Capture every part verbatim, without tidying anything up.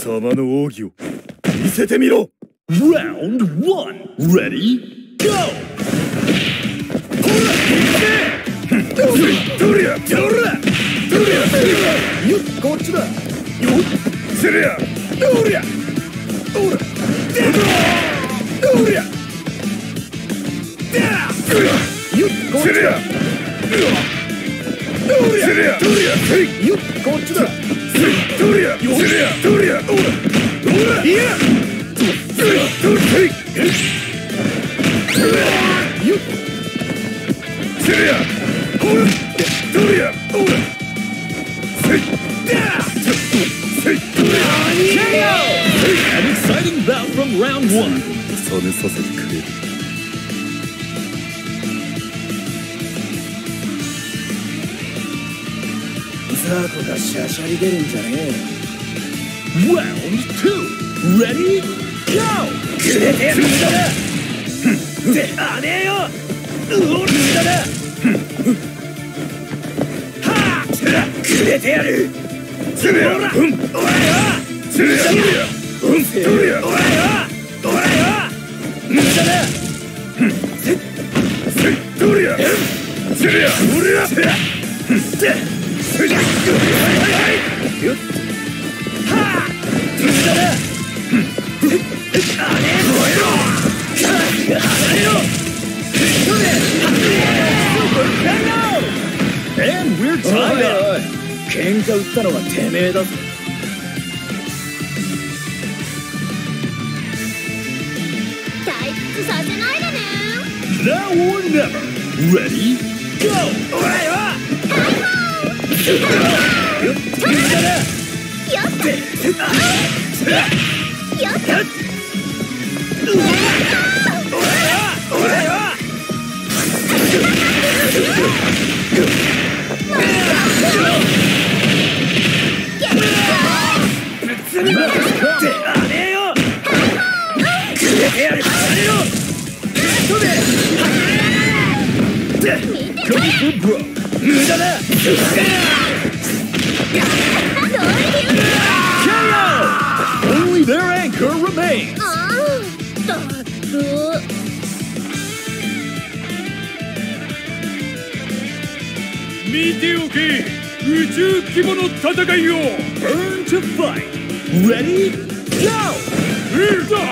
様の奥義を見せてみろ。 Round one, ready, go! An exciting bout from round one. Round two, ready, go! あれよ。 And we're tied up. Now or never. Ready? Go! K O! Only their anchor remains. Burn to fight. Ready? Go! K O!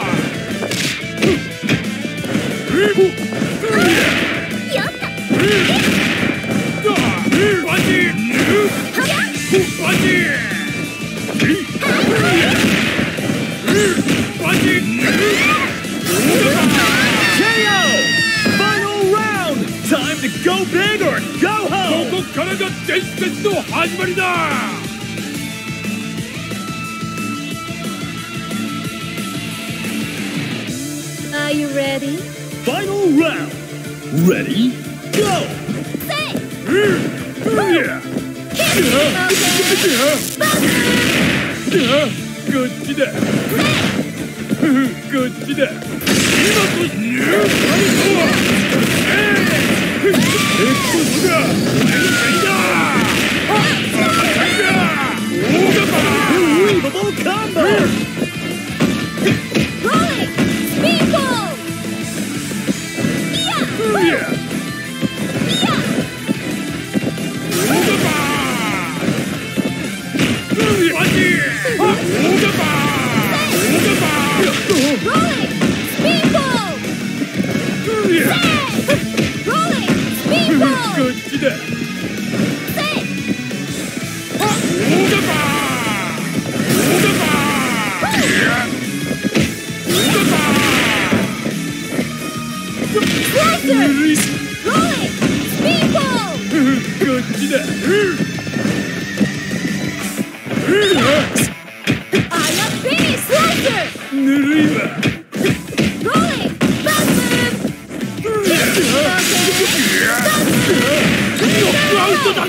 Final round! Time to go big or go home! ここからが伝説の始まりだ! Are you ready? Final round! Ready? Go!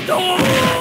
Go!